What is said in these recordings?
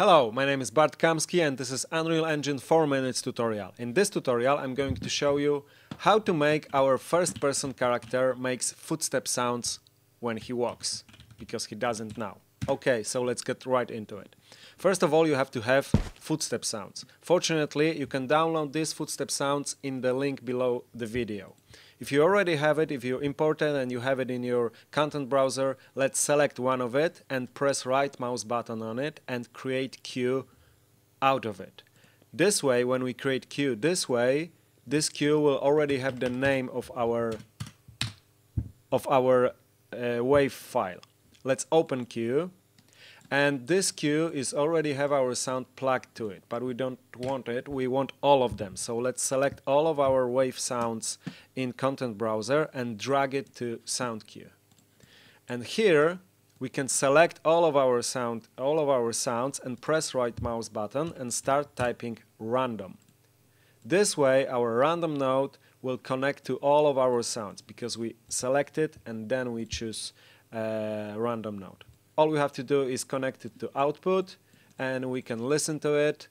Hello, my name is Bartosz Kamiński and this is Unreal Engine 4 Minutes tutorial. In this tutorial I'm going to show you how to make our first-person character makes footstep sounds when he walks, because he doesn't now. Okay, so let's get right into it. First of all, you have to have footstep sounds. Fortunately, you can download these footstep sounds in the link below the video. If you already have it, if you import it and you have it in your content browser, let's select one of it and press right mouse button on it and create cue out of it. This way, when we create cue this way, this cue will already have the name of our WAV file. Let's open cue, and this cue is already have our sound plugged to it, but we don't want it, we want all of them. So let's select all of our WAV sounds in Content Browser and drag it to Sound Cue. And here we can select all of our sounds and press right mouse button and start typing random. This way our random node will connect to all of our sounds, because we select it and then we choose random node. All we have to do is connect it to output and we can listen to it.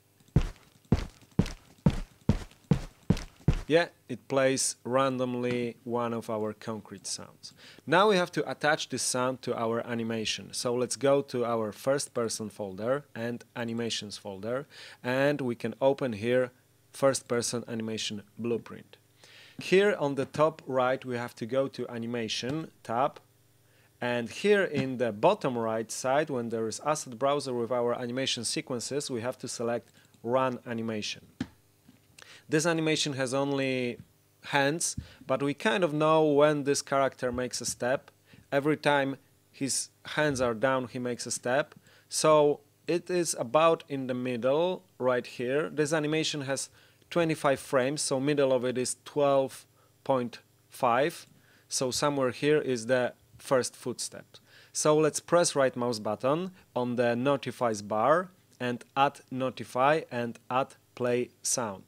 Yeah, it plays randomly one of our concrete sounds. Now we have to attach this sound to our animation. So let's go to our first person folder and animations folder, and we can open here first person animation blueprint. Here on the top right we have to go to animation tab. And here in the bottom right side, when there is asset browser with our animation sequences, we have to select run animation. This animation has only hands, but we kind of know when this character makes a step. Every time his hands are down, he makes a step. So it is about in the middle right here. This animation has 25 frames, so middle of it is 12.5. So somewhere here is the first footstep. So let's press right mouse button on the notifies bar and add notify and add play sound.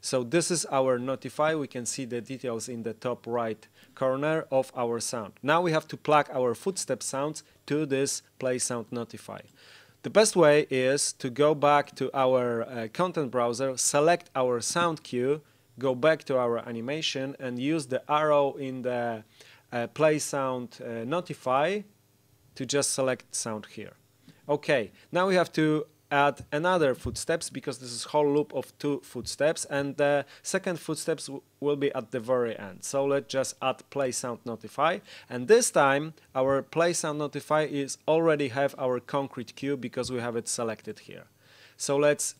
So this is our notify. We can see the details in the top right corner of our sound. Now we have to plug our footstep sounds to this play sound notify. The best way is to go back to our content browser, select our sound cue, go back to our animation and use the arrow in the play sound notify to just select sound here. Okay, now we have to add another footsteps, because this is whole loop of two footsteps, and the second footsteps will be at the very end. So let's just add play sound notify, and this time our play sound notify is already have our concrete cue, because we have it selected here. So let's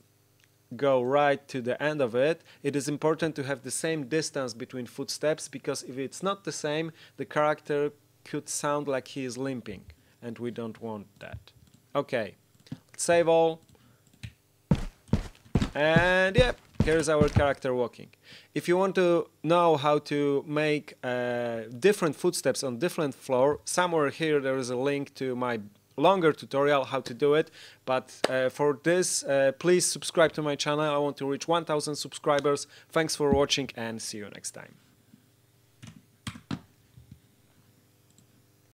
go right to the end of it. It is important to have the same distance between footsteps, because if it's not the same, the character could sound like he is limping, and we don't want that. Okay, save all, and yep, here's our character walking. If you want to know how to make different footsteps on different floor, somewhere here there is a link to my longer tutorial how to do it, but for this please subscribe to my channel. I want to reach 1000 subscribers. Thanks for watching and see you next time.